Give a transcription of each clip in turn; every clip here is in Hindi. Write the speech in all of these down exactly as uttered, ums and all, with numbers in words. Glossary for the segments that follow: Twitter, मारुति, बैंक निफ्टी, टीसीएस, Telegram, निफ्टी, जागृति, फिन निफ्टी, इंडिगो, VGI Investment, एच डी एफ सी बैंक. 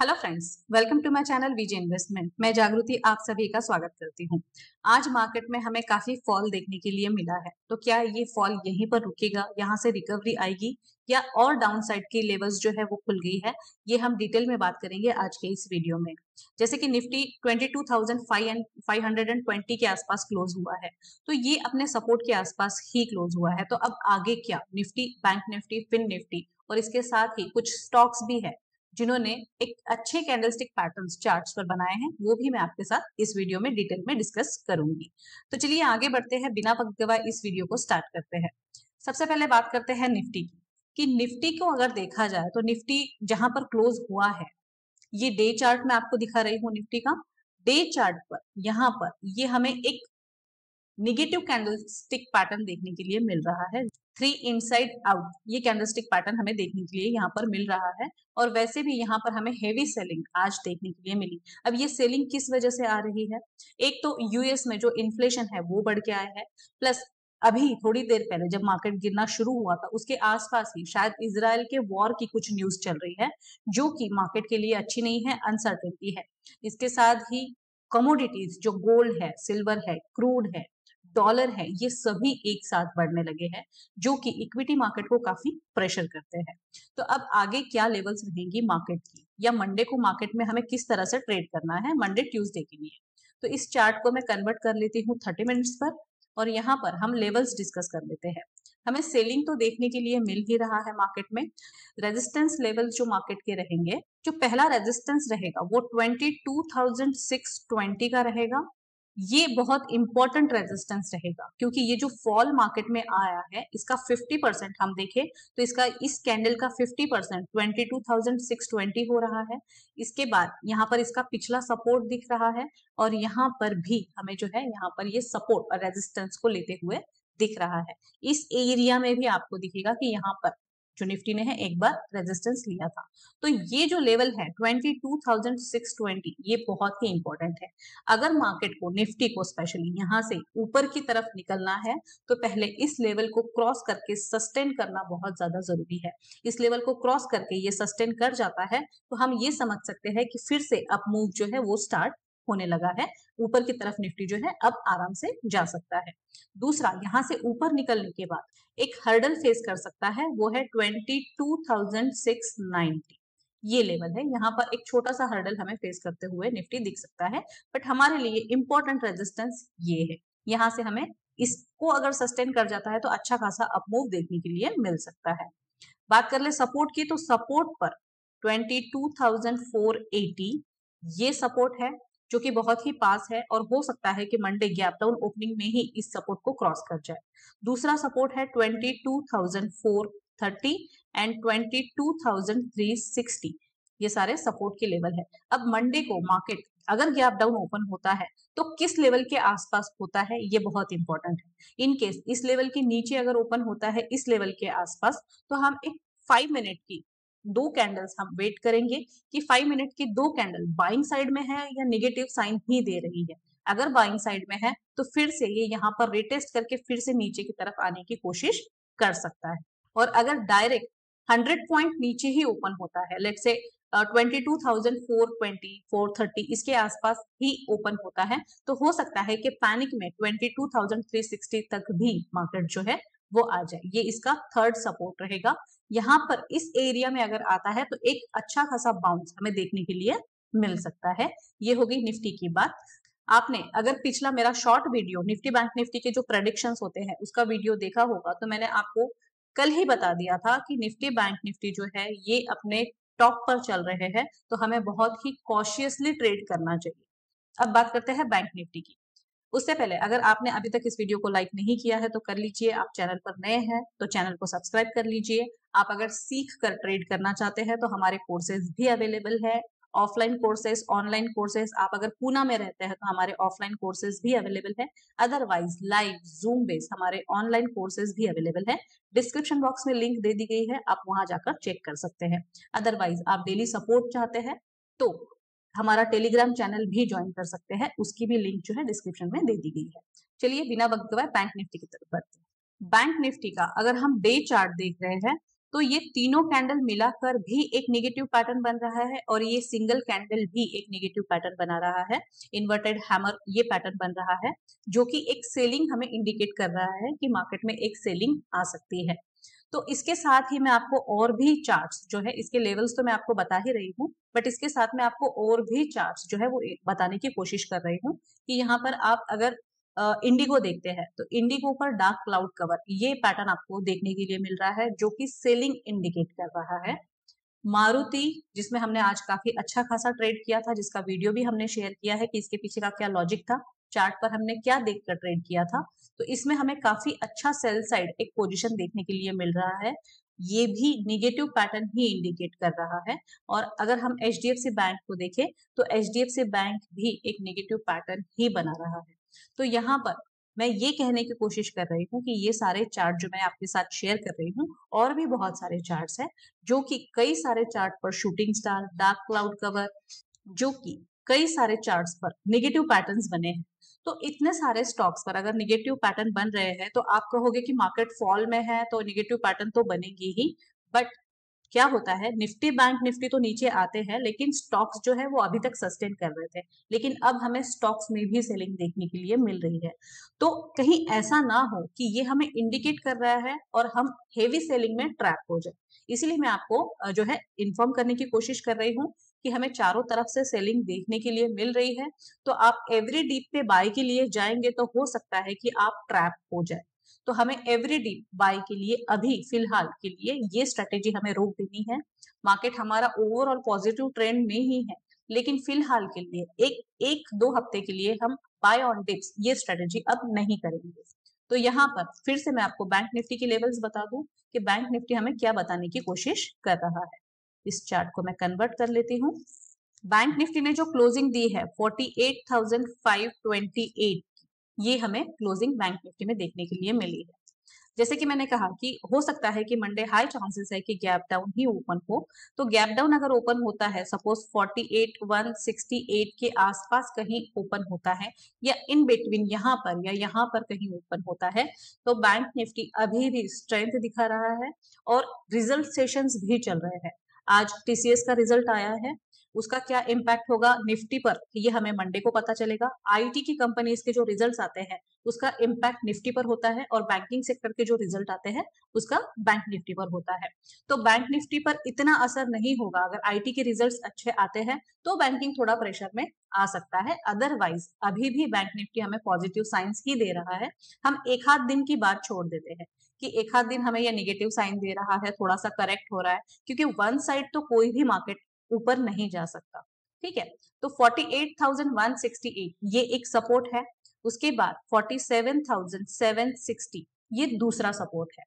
Hello friends, welcome to my channel VG investment. मैं जागृति आप सभी का स्वागत करती हूं। आज मार्केट में हमें काफी फॉल देखने के लिए मिला है, तो क्या ये फॉल यहीं पर रुकेगा, यहां से रिकवरी आएगी या और डाउनसाइड की लेवल्स जो है वो खुल गई है, ये हम डिटेल में बात करेंगे आज के इस वीडियो में। जैसे कि निफ्टी बाईस हज़ार पाँच सौ बीस के आसपास क्लोज हुआ है, तो ये अपने सपोर्ट के आसपास ही क्लोज हुआ है। तो अब आगे क्या, निफ्टी, बैंक निफ्टी, फिन निफ्टी और इसके साथ ही कुछ स्टॉक्स भी है जिन्होंने एक अच्छे कैंडलस्टिक पैटर्न्स चार्ट्स पर बनाए हैं, वो भी मैं आपके साथ इस वीडियो में डिटेल में डिस्कस करूंगी। तो चलिए आगे बढ़ते हैं, बिना वक्त गवाए इस वीडियो को स्टार्ट करते हैं। सबसे पहले बात करते हैं निफ्टी की, कि निफ्टी को अगर देखा जाए तो निफ्टी जहां पर क्लोज हुआ है, ये डे चार्ट में आपको दिखा रही हूँ निफ्टी का। डे चार्ट पर यहाँ पर ये हमें एक निगेटिव कैंडलस्टिक पैटर्न देखने के लिए मिल रहा है। थ्री इनसाइड आउट ये कैंडलस्टिक पैटर्न हमें देखने के लिए यहाँ पर मिल रहा है और वैसे भी यहाँ पर हमें हेवी सेलिंग आज देखने के लिए मिली। अब ये सेलिंग किस वजह से आ रही है, एक तो यूएस में जो इन्फ्लेशन है वो बढ़ के आया है, प्लस अभी थोड़ी देर पहले जब मार्केट गिरना शुरू हुआ था उसके आसपास ही शायद इजराइल के वॉर की कुछ न्यूज चल रही है जो कि मार्केट के लिए अच्छी नहीं है, अनसर्टेनिटी है। इसके साथ ही कमोडिटीज जो गोल्ड है, सिल्वर है, क्रूड है, डॉलर है, ये सभी एक साथ बढ़ने लगे हैं जो कि इक्विटी मार्केट को काफी प्रेशर करते हैं। तो अब आगे क्या लेवल्स रहेंगी मार्केट की, या मंडे को मार्केट में हमें किस तरह से ट्रेड करना है मंडे ट्यूसडे के लिए, तो इस चार्ट को मैं कन्वर्ट कर लेती हूँ थर्टी मिनट्स पर और यहाँ पर हम लेवल्स डिस्कस कर लेते हैं। हमें सेलिंग तो देखने के लिए मिल ही रहा है मार्केट में। रेजिस्टेंस लेवल्स जो मार्केट के रहेंगे, जो पहला रेजिस्टेंस रहेगा वो twenty two thousand six twenty का रहेगा। ये बहुत इंपॉर्टेंट रेजिस्टेंस रहेगा क्योंकि ये जो फॉल मार्केट में आया है इसका फिफ्टी परसेंट हम देखें तो इसका इस कैंडल का फिफ्टी परसेंट बाईस हज़ार छह सौ बीस हो रहा है। इसके बाद यहाँ पर इसका पिछला सपोर्ट दिख रहा है और यहाँ पर भी हमें जो है यहाँ पर ये सपोर्ट और रेजिस्टेंस को लेते हुए दिख रहा है। इस एरिया में भी आपको दिखेगा कि यहाँ पर जो निफ्टी ने है एक बार रेजिस्टेंस लिया था। तो ये जो लेवल है बाईस हज़ार छह सौ बीस ये बहुत ही इंपॉर्टेंट है। अगर मार्केट को, निफ्टी को स्पेशली यहाँ से ऊपर की तरफ निकलना है तो पहले इस लेवल को क्रॉस करके सस्टेन करना बहुत ज्यादा जरूरी है। इस लेवल को क्रॉस करके ये सस्टेन कर जाता है तो हम ये समझ सकते हैं कि फिर से अप मूव जो है वो स्टार्ट होने लगा है, ऊपर की तरफ निफ्टी जो है अब आराम से जा सकता है। दूसरा, यहाँ से ऊपर निकलने के बाद एक हर्डल फेस कर सकता है, वो है बाईस हज़ार छह सौ नब्बे, ये लेवल है। यहाँ पर एक छोटा सा हर्डल हमें फेस करते हुए निफ्टी दिख सकता है, बट हमारे लिए इंपॉर्टेंट रेजिस्टेंस ये है। यहाँ से हमें इसको अगर सस्टेन कर जाता है तो अच्छा खासा अपमूव देखने के लिए मिल सकता है। बात कर ले सपोर्ट की, तो सपोर्ट पर बाईस हज़ार चार सौ अस्सी ये सपोर्ट है जो कि बहुत ही पास है और हो सकता है कि मंडे गैप डाउन ओपनिंग में ही इस सपोर्ट को क्रॉस कर जाए। दूसरा सपोर्ट है बाईस हज़ार चार सौ तीस एंड बाईस हज़ार तीन सौ साठ, ये सारे सपोर्ट के लेवल है। अब मंडे को मार्केट अगर गैप डाउन ओपन होता है तो किस लेवल के आसपास होता है ये बहुत इंपॉर्टेंट है। इनकेस इस लेवल के नीचे अगर ओपन होता है, इस लेवल के आसपास, तो हम एक फाइव मिनट की दो कैंडल्स हम वेट करेंगे कि फाइव मिनट की दो कैंडल बाइंग साइड में है या नेगेटिव साइन ही दे रही है। अगर बाइंग साइड में है तो फिर से ये यहाँ पर रिटेस्ट करके फिर से नीचे की तरफ आने की कोशिश कर सकता है। और अगर डायरेक्ट हंड्रेड पॉइंट नीचे ही ओपन होता है, लेट्स से बाईस हज़ार चार सौ बीस, चार सौ तीस इसके आसपास ही ओपन होता है, तो हो सकता है कि पैनिक में बाईस हज़ार तीन सौ साठ तक भी मार्केट जो है वो आ जाए। ये इसका थर्ड सपोर्ट रहेगा। यहाँ पर इस एरिया में अगर आता है तो एक अच्छा खासा बाउंस हमें देखने के लिए मिल सकता है। ये होगी निफ्टी की बात। आपने अगर पिछला मेरा short video निफ्टी बैंक निफ्टी के जो प्रेडिक्शंस होते हैं उसका वीडियो देखा होगा तो मैंने आपको कल ही बता दिया था कि निफ्टी बैंक निफ्टी जो है ये अपने टॉप पर चल रहे हैं, तो हमें बहुत ही कॉशियसली ट्रेड करना चाहिए। अब बात करते हैं बैंक निफ्टी की। उससे पहले अगर आपने अभी तक इस वीडियो को लाइक नहीं किया है तो कर लीजिए, आप चैनल पर नए हैं तो चैनल को सब्सक्राइब कर लीजिए। आप अगर सीख कर ट्रेड करना चाहते हैं तो हमारे कोर्सेज भी अवेलेबल है, ऑफलाइन कोर्सेज, ऑनलाइन कोर्सेज। आप अगर पूना में रहते हैं तो हमारे ऑफलाइन कोर्सेज भी अवेलेबल है, अदरवाइज लाइव जूम बेस हमारे ऑनलाइन कोर्सेज भी अवेलेबल है। डिस्क्रिप्शन बॉक्स में लिंक दे दी गई है, आप वहां जाकर चेक कर सकते हैं। अदरवाइज आप डेली सपोर्ट चाहते हैं तो हमारा टेलीग्राम चैनल भी ज्वाइन कर सकते हैं, उसकी भी लिंक जो है डिस्क्रिप्शन में दे दी गई है। चलिए बिना वक्त गवाए बैंक निफ्टी की तरफ बढ़ते हैं। बैंक निफ्टी का अगर हम डे चार्ट देख रहे हैं तो ये तीनों कैंडल मिलाकर भी एक नेगेटिव पैटर्न बन रहा है और ये सिंगल कैंडल भी एक नेगेटिव पैटर्न बना रहा है, इन्वर्टेड हैमर ये पैटर्न बन रहा है, जो कि एक सेलिंग हमें इंडिकेट कर रहा है कि मार्केट में एक सेलिंग आ सकती है। तो इसके साथ ही मैं आपको और भी चार्ट्स जो है, इसके लेवल्स तो मैं आपको बता ही रही हूँ, बट इसके साथ मैं आपको और भी चार्ट्स जो है वो बताने की कोशिश कर रही हूँ कि यहाँ पर आप अगर इंडिगो देखते हैं तो इंडिगो पर डार्क क्लाउड कवर ये पैटर्न आपको देखने के लिए मिल रहा है, जो कि सेलिंग इंडिकेट कर रहा है। मारुति, जिसमें हमने आज काफी अच्छा खासा ट्रेड किया था, जिसका वीडियो भी हमने शेयर किया है कि इसके पीछे का क्या लॉजिक था, चार्ट पर हमने क्या देखकर ट्रेड किया था, तो इसमें हमें काफी अच्छा सेल साइड एक पोजीशन देखने के लिए मिल रहा है। ये भी नेगेटिव पैटर्न ही इंडिकेट कर रहा है। और अगर हम एच डी एफ सी बैंक को देखें तो एच डी एफ सी बैंक भी एक नेगेटिव पैटर्न ही बना रहा है। तो यहाँ पर मैं ये कहने की कोशिश कर रही हूँ कि ये सारे चार्ट जो मैं आपके साथ शेयर कर रही हूँ, और भी बहुत सारे चार्ट्स हैं, जो कि कई सारे चार्ट पर shooting star, dark cloud cover, जो कि कई सारे चार्ट्स पर नेगेटिव पैटर्न्स बने हैं। तो इतने सारे स्टॉक्स पर अगर नेगेटिव पैटर्न बन रहे हैं तो आप कहोगे कि मार्केट फॉल में है तो नेगेटिव पैटर्न तो बनेगी ही, बट क्या होता है, निफ्टी बैंक निफ्टी तो नीचे आते हैं लेकिन स्टॉक्स जो है वो अभी तक सस्टेन कर रहे थे, लेकिन अब हमें स्टॉक्स में भी सेलिंग देखने के लिए मिल रही है। तो कहीं ऐसा ना हो कि ये हमें इंडिकेट कर रहा है और हम हेवी सेलिंग में ट्रैप हो जाए, इसलिए मैं आपको जो है इन्फॉर्म करने की कोशिश कर रही हूँ कि हमें चारों तरफ से सेलिंग देखने के लिए मिल रही है। तो आप एवरी डीप पे बाय के लिए जाएंगे तो हो सकता है कि आप ट्रैप हो जाए, तो हमें एवरी डीप बाय के लिए अभी फिलहाल के लिए ये स्ट्रेटेजी हमें रोक देनी है। मार्केट हमारा ओवरऑल पॉजिटिव ट्रेंड में ही है, लेकिन फिलहाल के लिए एक एक दो हफ्ते के लिए हम बाय ऑन डिप्स ये स्ट्रेटेजी अब नहीं करेंगे। तो यहाँ पर फिर से मैं आपको बैंक निफ्टी के लेवल्स बता दूं कि बैंक निफ्टी हमें क्या बताने की कोशिश कर रहा है। इस चार्ट को मैं कन्वर्ट कर लेती हूँ। बैंक निफ्टी ने जो क्लोजिंग दी है forty eight thousand five twenty eight, ये हमें क्लोजिंग बैंक निफ्टी में देखने के लिए मिली है। जैसे कि मैंने कहा कि हो सकता है कि मंडे हाई चांसेस है कि गैप डाउन ही ओपन हो, तो गैप डाउन अगर ओपन होता है, suppose forty eight one sixty eight के आसपास कहीं ओपन होता है या इन बिटवीन यहाँ पर या यहाँ पर कहीं ओपन होता है, तो बैंक निफ्टी अभी भी स्ट्रेंथ दिखा रहा है। और रिजल्ट सेशंस भी चल रहे हैं, आज टीसीएस का रिजल्ट आया है, उसका क्या इम्पैक्ट होगा निफ्टी पर ये हमें मंडे को पता चलेगा। आईटी की कंपनीज के जो रिजल्ट्स आते हैं उसका इम्पैक्ट निफ्टी पर होता है, और बैंकिंग सेक्टर के जो रिजल्ट आते हैं उसका बैंक निफ्टी पर होता है। तो बैंक निफ्टी पर इतना असर नहीं होगा, अगर आईटी के रिजल्ट्स अच्छे आते हैं तो बैंकिंग थोड़ा प्रेशर में आ सकता है, अदरवाइज अभी भी बैंक निफ्टी हमें पॉजिटिव साइंस ही दे रहा है। हम एक आध दिन की बात छोड़ देते हैं कि एक आध दिन हमें यह नेगेटिव साइन दे रहा है, थोड़ा सा करेक्ट हो रहा है, क्योंकि वन साइड तो कोई भी मार्केट ऊपर नहीं जा सकता, ठीक है। तो forty eight thousand one sixty eight ये एक सपोर्ट है, उसके बाद forty seven thousand seven sixty ये दूसरा सपोर्ट है।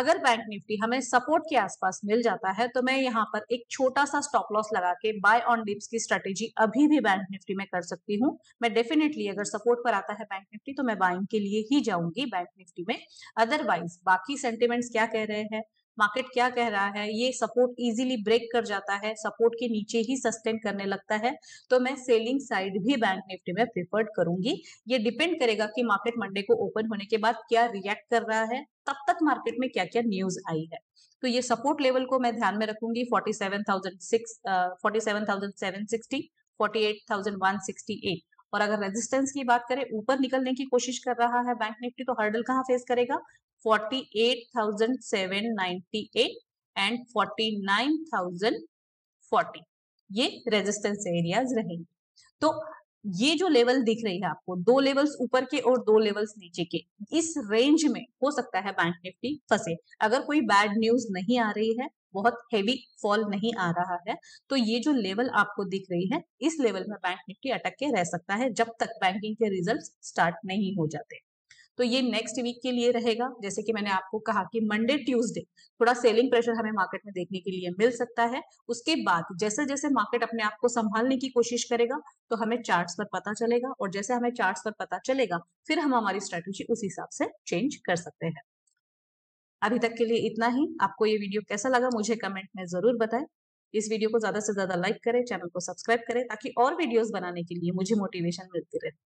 अगर बैंक निफ्टी हमें सपोर्ट के आसपास मिल जाता है तो मैं यहाँ पर एक छोटा सा स्टॉप लॉस लगा के बाय ऑन डिप्स की स्ट्रेटेजी अभी भी बैंक निफ्टी में कर सकती हूँ। मैं डेफिनेटली अगर सपोर्ट पर आता है बैंक निफ्टी तो मैं बाइंग के लिए ही जाऊंगी बैंक निफ्टी में, अदरवाइज बाकी सेंटिमेंट्स क्या कह रहे हैं, मार्केट क्या कह रहा है, ये सपोर्ट इजीली ब्रेक कर जाता है, सपोर्ट के नीचे ही सस्टेन करने लगता है, तो मैं सेलिंग साइड भी बैंक निफ्टी में प्रिफर्ड करूंगी। ये डिपेंड करेगा कि मार्केट मंडे को ओपन होने के बाद क्या रिएक्ट कर रहा है, तब तक मार्केट में क्या क्या न्यूज आई है। तो ये सपोर्ट लेवल को मैं ध्यान में रखूंगी, forty seven thousand seven sixty, forty eight thousand one sixty eight. और अगर रेजिस्टेंस की बात करें, ऊपर निकलने की कोशिश कर रहा है बैंक निफ्टी, तो हर्डल कहाँ फेस करेगा, forty eight thousand seven ninety eight and forty nine thousand forty, ये रेजिस्टेंस एरियाज रहेंगे। तो ये जो लेवल दिख रही है आपको, दो लेवल्स ऊपर के और दो लेवल्स नीचे के, इस रेंज में हो सकता है बैंक निफ्टी फंसे, अगर कोई बैड न्यूज नहीं आ रही है, बहुत हेवी फॉल नहीं आ रहा है, तो ये जो लेवल आपको दिख रही है इस लेवल में बैंक निफ्टी अटक के रह सकता है जब तक बैंकिंग के रिजल्ट्स स्टार्ट नहीं हो जाते। तो ये नेक्स्ट वीक के लिए रहेगा। जैसे कि मैंने आपको कहा कि मंडे ट्यूसडे थोड़ा सेलिंग प्रेशर हमें मार्केट में देखने के लिए मिल सकता है, उसके बाद जैसे जैसे मार्केट अपने आप को संभालने की कोशिश करेगा तो हमें चार्ट्स पर पता चलेगा, और जैसे हमें चार्ट्स पर पता चलेगा फिर हम हमारी स्ट्रेटेजी उस हिसाब से चेंज कर सकते हैं। अभी तक के लिए इतना ही। आपको ये वीडियो कैसा लगा मुझे कमेंट में जरूर बताएं। इस वीडियो को ज्यादा से ज्यादा लाइक करें, चैनल को सब्सक्राइब करें ताकि और वीडियोस बनाने के लिए मुझे मोटिवेशन मिलती रहे।